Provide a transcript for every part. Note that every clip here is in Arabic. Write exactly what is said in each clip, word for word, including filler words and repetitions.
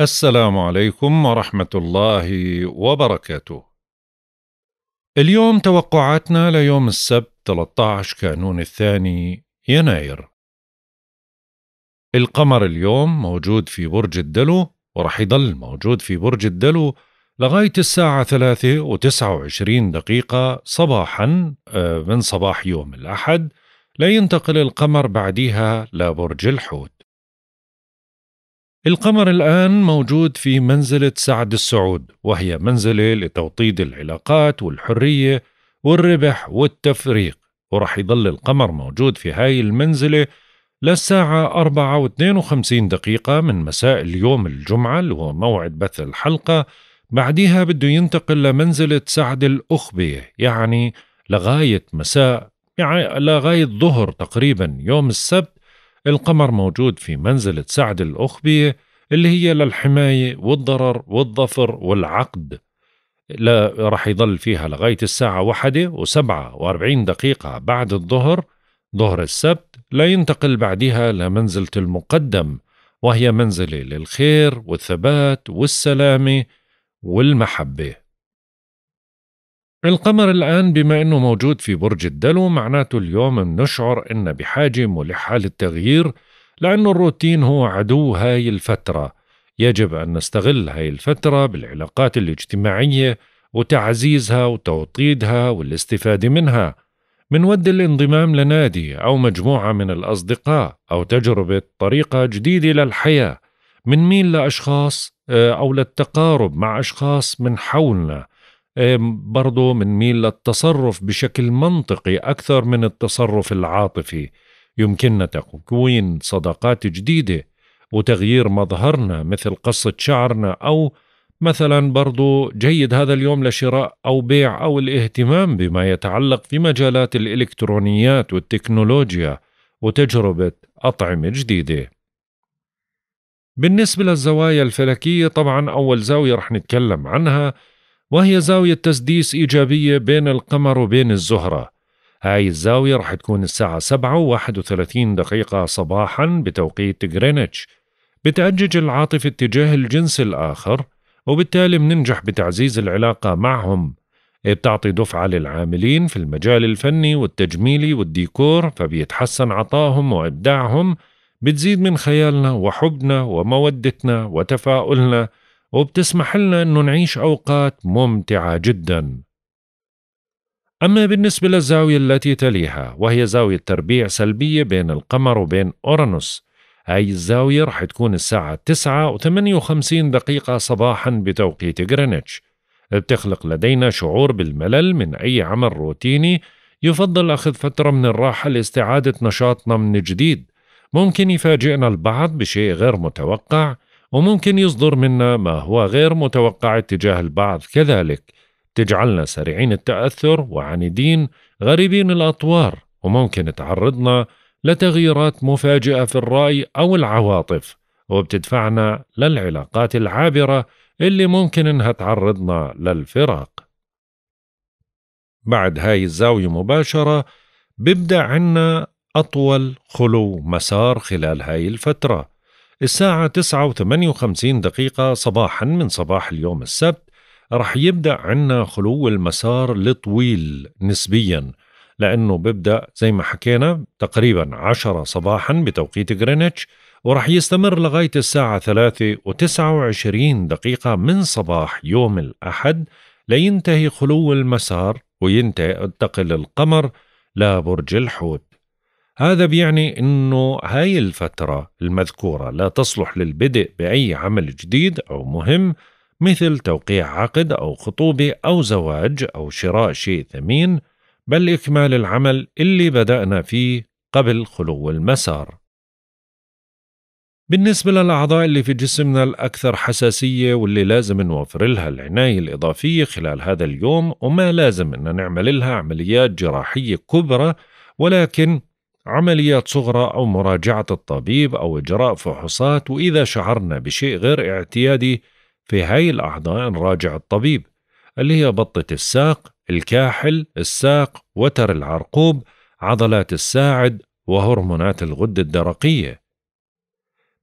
السلام عليكم ورحمة الله وبركاته. اليوم توقعاتنا ليوم السبت ثلاثة عشر كانون الثاني يناير. القمر اليوم موجود في برج الدلو، ورح يضل موجود في برج الدلو لغاية الساعة ثلاثة وتسعة وعشرين دقيقة صباحا من صباح يوم الأحد، لا ينتقل القمر بعدها لبرج الحوت. القمر الآن موجود في منزلة سعد السعود، وهي منزلة لتوطيد العلاقات والحرية والربح والتفريق، ورح يظل القمر موجود في هاي المنزلة للساعة أربعة واثنين وخمسين دقيقة من مساء اليوم الجمعة اللي هو موعد بث الحلقة. بعدها بده ينتقل لمنزلة سعد الأخبية، يعني لغاية مساء يعني لغاية ظهر تقريبا يوم السبت القمر موجود في منزلة سعد الأخبية اللي هي للحماية والضرر والظفر والعقد، لا رح يظل فيها لغاية الساعة واحدة وسبعة وأربعين دقيقة بعد الظهر ظهر السبت، لا ينتقل بعدها لمنزلة المقدم، وهي منزلة للخير والثبات والسلامة والمحبة. القمر الآن بما أنه موجود في برج الدلو معناته اليوم بنشعر إنه بحاجة ملحة للتغيير، لأنه الروتين هو عدو هاي الفترة. يجب أن نستغل هاي الفترة بالعلاقات الاجتماعية وتعزيزها وتوطيدها والاستفادة منها، منود الانضمام لنادي أو مجموعة من الأصدقاء أو تجربة طريقة جديدة للحياة، منميل لأشخاص أو للتقارب مع أشخاص من حولنا، برضو منميل للتصرف بشكل منطقي أكثر من التصرف العاطفي. يمكننا تكوين صداقات جديدة وتغيير مظهرنا مثل قصة شعرنا، أو مثلا برضو جيد هذا اليوم لشراء أو بيع أو الاهتمام بما يتعلق في مجالات الإلكترونيات والتكنولوجيا وتجربة أطعمة جديدة. بالنسبة للزوايا الفلكية طبعا أول زاوية رح نتكلم عنها وهي زاوية تسديس إيجابية بين القمر وبين الزهرة. هاي الزاوية رح تكون الساعة سبعة وواحد وثلاثين دقيقة صباحا بتوقيت غرينتش. بتأجج العاطفة اتجاه الجنس الآخر، وبالتالي مننجح بتعزيز العلاقة معهم. بتعطي دفعة للعاملين في المجال الفني والتجميلي والديكور، فبيتحسن عطاهم وإبداعهم، بتزيد من خيالنا وحبنا ومودتنا وتفاؤلنا، وبتسمح لنا أنه نعيش أوقات ممتعة جدا. أما بالنسبة للزاوية التي تليها وهي زاوية تربيع سلبية بين القمر وبين أورانوس، هاي الزاوية رح تكون الساعة تسعة وثمانية وخمسين دقيقة صباحا بتوقيت غرينتش. بتخلق لدينا شعور بالملل من أي عمل روتيني، يفضل أخذ فترة من الراحة لاستعادة نشاطنا من جديد. ممكن يفاجئنا البعض بشيء غير متوقع، وممكن يصدر منا ما هو غير متوقع اتجاه البعض كذلك. تجعلنا سريعين التأثر وعنيدين غريبين الأطوار، وممكن تعرضنا لتغييرات مفاجئة في الرأي أو العواطف، وبتدفعنا للعلاقات العابرة اللي ممكن انها تعرضنا للفراق. بعد هاي الزاوية مباشرة بيبدأ عنا أطول خلو مسار خلال هاي الفترة. الساعة تسعة وثمانية وخمسين دقيقة صباحا من صباح اليوم السبت رح يبدأ عنا خلو المسار لطويل نسبيا، لأنه بيبدأ زي ما حكينا تقريبا عشرة صباحا بتوقيت غرينتش، ورح يستمر لغاية الساعة ثلاثة وتسعة وعشرين دقيقة من صباح يوم الأحد لينتهي خلو المسار وينتقل القمر لبرج الحوت. هذا بيعني أنه هاي الفترة المذكورة لا تصلح للبدء بأي عمل جديد أو مهم، مثل توقيع عقد أو خطوبة أو زواج أو شراء شيء ثمين، بل إكمال العمل اللي بدأنا فيه قبل خلو المسار. بالنسبة للأعضاء اللي في جسمنا الأكثر حساسية واللي لازم نوفر لها العناية الإضافية خلال هذا اليوم، وما لازم أن نعمل لها عمليات جراحية كبرى، ولكن عمليات صغرى أو مراجعة الطبيب أو إجراء فحوصات، وإذا شعرنا بشيء غير اعتيادي في هاي الأعضاء نراجع الطبيب، اللي هي بطة الساق، الكاحل، الساق، وتر العرقوب، عضلات الساعد، وهرمونات الغدة الدرقية.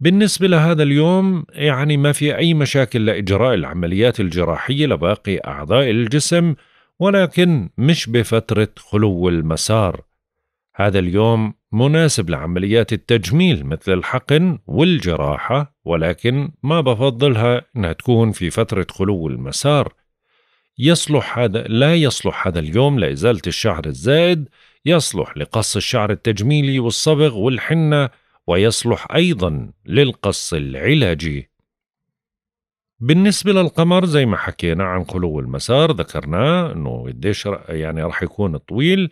بالنسبة لهذا اليوم يعني ما في أي مشاكل لإجراء العمليات الجراحية لباقي أعضاء الجسم، ولكن مش بفترة خلو المسار. هذا اليوم مناسب لعمليات التجميل مثل الحقن والجراحة، ولكن ما بفضلها إنها تكون في فترة خلو المسار. يصلح هذا لا يصلح هذا اليوم لإزالة الشعر الزائد، يصلح لقص الشعر التجميلي والصبغ والحنة، ويصلح أيضا للقص العلاجي. بالنسبة للقمر زي ما حكينا عن خلو المسار ذكرناه إنه قديش يعني رح يكون طويل.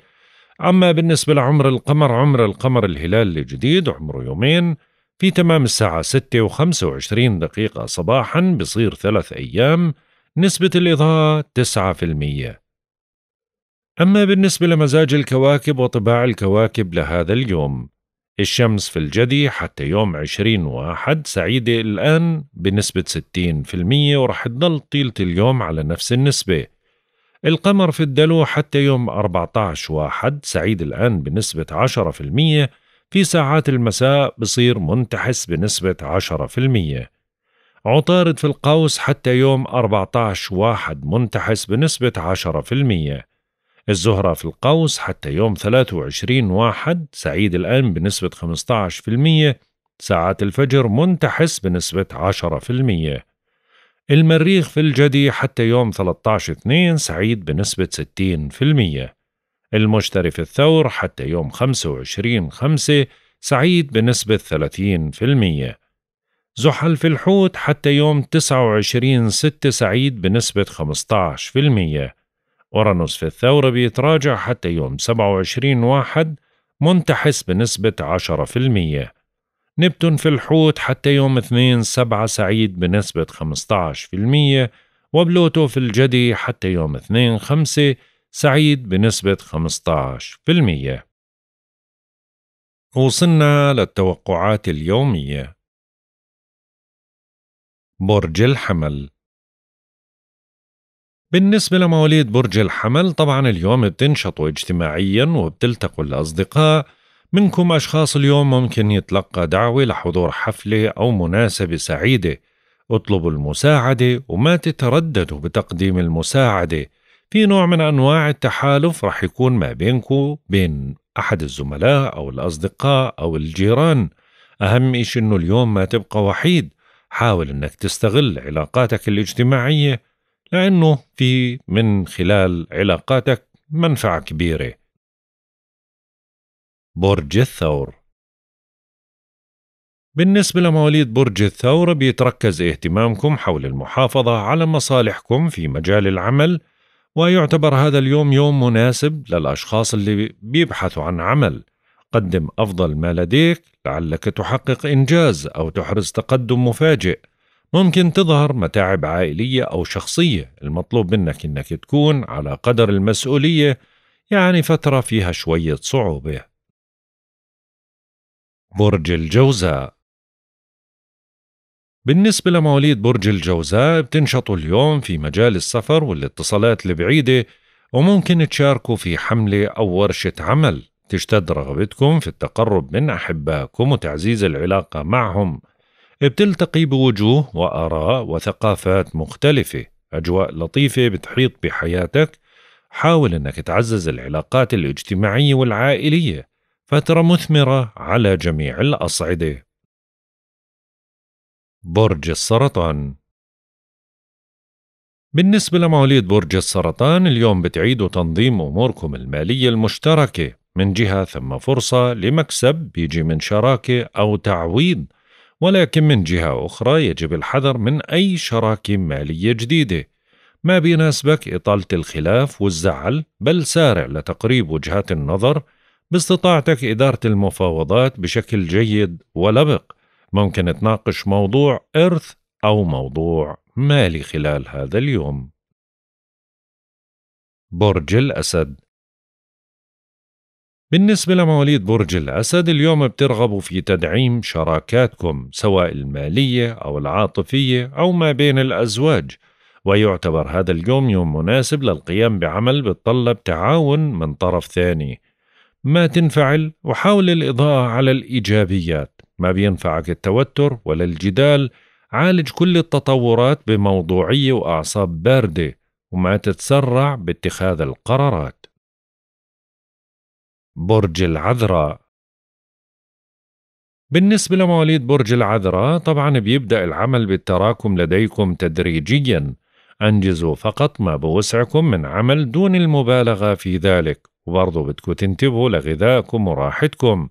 أما بالنسبة لعمر القمر، عمر القمر الهلال الجديد عمره يومين، في تمام الساعة ستة وخمسة وعشرين دقيقة صباحا بصير ثلاث أيام، نسبة الإضاءة تسعة بالمئة. أما بالنسبة لمزاج الكواكب وطباع الكواكب لهذا اليوم، الشمس في الجدي حتى يوم عشرين واحد سعيدة الآن بنسبة ستين بالمئة ورح تضل طيلة اليوم على نفس النسبة. القمر في الدلو حتى يوم أربعة عشر واحد سعيد الآن بنسبة عشرة بالمئة، في ساعات المساء بصير منتحس بنسبة عشرة بالمئة. عطارد في القوس حتى يوم أربعة عشر واحد منتحس بنسبة عشرة بالمئة. الزهرة في القوس حتى يوم ثلاثة وعشرين واحد سعيد الآن بنسبة خمسة عشر بالمئة، ساعات الفجر منتحس بنسبة عشرة بالمئة. المريخ في الجدي حتى يوم ثلاثة عشر اثنين سعيد بنسبة ستين بالمئة. المشتري في الثور حتى يوم خمسة وعشرين خمسة سعيد بنسبة ثلاثين بالمئة. زحل في الحوت حتى يوم تسعة وعشرين ستة سعيد بنسبة خمسة عشر بالمئة. أورانوس في الثور بيتراجع حتى يوم سبعة وعشرين واحد منتحس بنسبة عشرة بالمئة. نبتون في الحوت حتى يوم اثنين سبعة سعيد بنسبة خمسة عشر بالمئة، وبلوتو في الجدي حتى يوم اثنين خمسة سعيد بنسبة خمسة عشر بالمئة. وصلنا للتوقعات اليومية. برج الحمل. بالنسبة لمواليد برج الحمل، طبعا اليوم بتنشطوا اجتماعيا وبتلتقوا الأصدقاء. منكم أشخاص اليوم ممكن يتلقى دعوة لحضور حفلة أو مناسبة سعيدة. اطلبوا المساعدة وما تترددوا بتقديم المساعدة. في نوع من أنواع التحالف رح يكون ما بينكم بين أحد الزملاء أو الأصدقاء أو الجيران. أهم إشي إنه اليوم ما تبقى وحيد. حاول إنك تستغل علاقاتك الاجتماعية، لأنه في من خلال علاقاتك منفعة كبيرة. برج الثور. بالنسبة لمواليد برج الثور بيتركز اهتمامكم حول المحافظة على مصالحكم في مجال العمل، ويعتبر هذا اليوم يوم مناسب للأشخاص اللي بيبحثوا عن عمل. قدم أفضل ما لديك لعلك تحقق إنجاز أو تحرز تقدم مفاجئ. ممكن تظهر متاعب عائلية أو شخصية، المطلوب منك إنك تكون على قدر المسؤولية، يعني فترة فيها شوية صعوبة. برج الجوزاء. بالنسبة لمواليد برج الجوزاء بتنشطوا اليوم في مجال السفر والاتصالات البعيدة، وممكن تشاركوا في حملة أو ورشة عمل. تشتد رغبتكم في التقرب من أحبائكم وتعزيز العلاقة معهم. بتلتقي بوجوه وآراء وثقافات مختلفة، أجواء لطيفة بتحيط بحياتك. حاول أنك تعزز العلاقات الاجتماعية والعائلية، فترة مثمرة على جميع الأصعدة. برج السرطان. بالنسبة لمواليد برج السرطان اليوم بتعيدوا تنظيم أموركم المالية المشتركة. من جهة ثم فرصة لمكسب بيجي من شراكة أو تعويض، ولكن من جهة أخرى يجب الحذر من أي شراكة مالية جديدة. ما بيناسبك إطالة الخلاف والزعل، بل سارع لتقريب وجهات النظر. باستطاعتك إدارة المفاوضات بشكل جيد ولبق. ممكن تناقش موضوع إرث أو موضوع مالي خلال هذا اليوم. برج الأسد. بالنسبة لمواليد برج الأسد اليوم بترغبوا في تدعيم شراكاتكم، سواء المالية أو العاطفية أو ما بين الأزواج، ويعتبر هذا اليوم يوم مناسب للقيام بعمل بتطلب تعاون من طرف ثاني. ما تنفعل وحاول الإضاءة على الإيجابيات. ما بينفعك التوتر ولا الجدال، عالج كل التطورات بموضوعية وأعصاب باردة وما تتسرع باتخاذ القرارات. برج العذراء. بالنسبة لمواليد برج العذراء طبعا بيبدأ العمل بالتراكم لديكم تدريجيا، أنجزوا فقط ما بوسعكم من عمل دون المبالغة في ذلك، وبرضه بدكم تنتبهوا لغذائكم وراحتكم،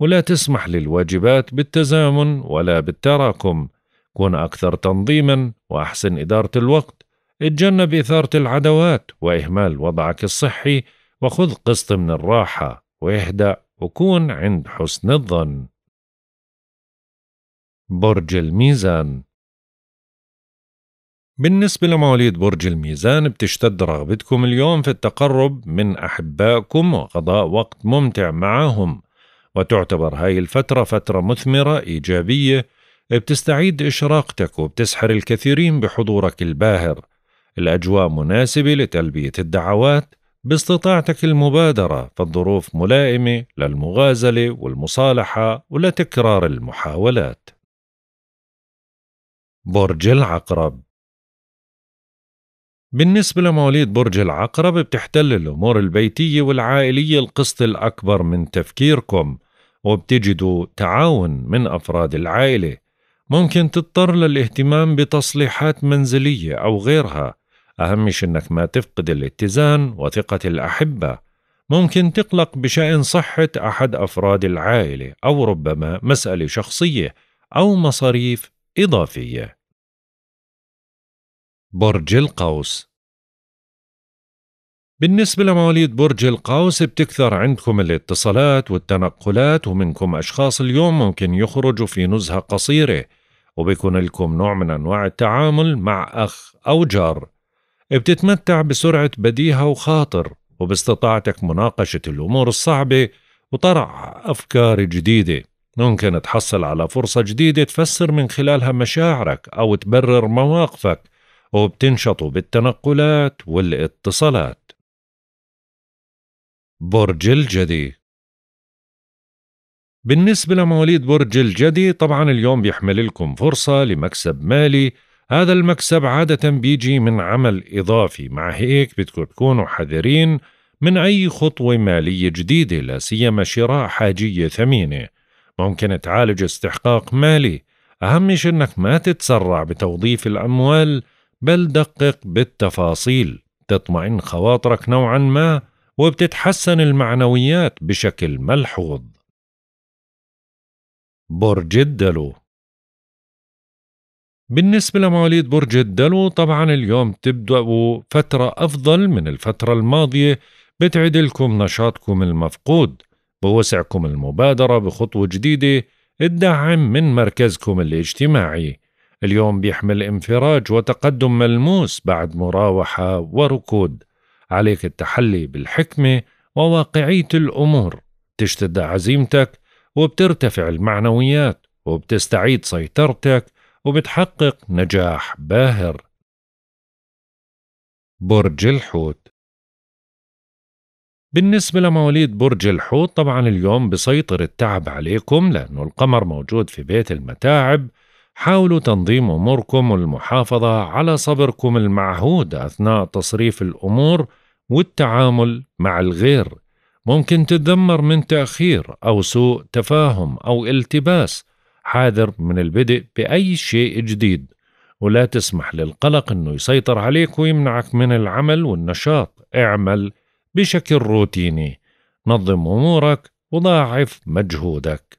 ولا تسمح للواجبات بالتزامن ولا بالتراكم. كن أكثر تنظيما وأحسن إدارة الوقت، اتجنب إثارة العدوات وإهمال وضعك الصحي، وخذ قسط من الراحة واهدأ وكون عند حسن الظن. برج الميزان. بالنسبة لمواليد برج الميزان بتشتد رغبتكم اليوم في التقرب من أحبائكم وقضاء وقت ممتع معهم، وتعتبر هاي الفترة فترة مثمرة إيجابية، بتستعيد إشراقتك وبتسحر الكثيرين بحضورك الباهر. الأجواء مناسبة لتلبية الدعوات باستطاعتك المبادرة، فالظروف ملائمة للمغازلة والمصالحة ولتكرار المحاولات. برج العقرب. بالنسبة لمواليد برج العقرب بتحتل الأمور البيتية والعائلية القسط الأكبر من تفكيركم، وبتجدوا تعاون من أفراد العائلة. ممكن تضطر للاهتمام بتصليحات منزلية أو غيرها، أهم شيء إنك ما تفقد الاتزان وثقة الأحبة. ممكن تقلق بشأن صحة أحد أفراد العائلة، أو ربما مسألة شخصية أو مصاريف إضافية. برج القوس. بالنسبة لمواليد برج القوس بتكثر عندكم الاتصالات والتنقلات، ومنكم أشخاص اليوم ممكن يخرجوا في نزهة قصيرة، وبيكون لكم نوع من أنواع التعامل مع أخ أو جار. بتتمتع بسرعة بديهة وخاطر، وباستطاعتك مناقشة الأمور الصعبة وطرح أفكار جديدة. ممكن تحصل على فرصة جديدة تفسر من خلالها مشاعرك أو تبرر مواقفك، وبتنشطوا بالتنقلات والاتصالات. برج الجدي. بالنسبة لمواليد برج الجدي طبعا اليوم بيحمل لكم فرصة لمكسب مالي، هذا المكسب عادة بيجي من عمل إضافي، مع هيك بدكم تكونوا حذرين من أي خطوة مالية جديدة، لا سيما شراء حاجية ثمينة. ممكن تعالج استحقاق مالي، أهم شيء إنك ما تتسرع بتوظيف الأموال، بل دقق بالتفاصيل، تطمئن خواطرك نوعا ما، وبتتحسن المعنويات بشكل ملحوظ. برج الدلو. بالنسبة لمواليد برج الدلو طبعا اليوم تبدأوا فترة أفضل من الفترة الماضية، بتعيد لكم نشاطكم المفقود، بوسعكم المبادرة بخطوة جديدة، الدعم من مركزكم الاجتماعي. اليوم بيحمل انفراج وتقدم ملموس بعد مراوحة وركود، عليك التحلي بالحكمة وواقعية الأمور، تشتد عزيمتك وبترتفع المعنويات، وبتستعيد سيطرتك وبتحقق نجاح باهر. برج الحوت. بالنسبة لمواليد برج الحوت طبعا اليوم بسيطر التعب عليكم، لأنه القمر موجود في بيت المتاعب. حاولوا تنظيم أموركم والمحافظة على صبركم المعهود أثناء تصريف الأمور والتعامل مع الغير. ممكن تتذمر من تأخير أو سوء تفاهم أو التباس، حاذر من البدء بأي شيء جديد، ولا تسمح للقلق أنه يسيطر عليك ويمنعك من العمل والنشاط. اعمل بشكل روتيني، نظم أمورك وضاعف مجهودك.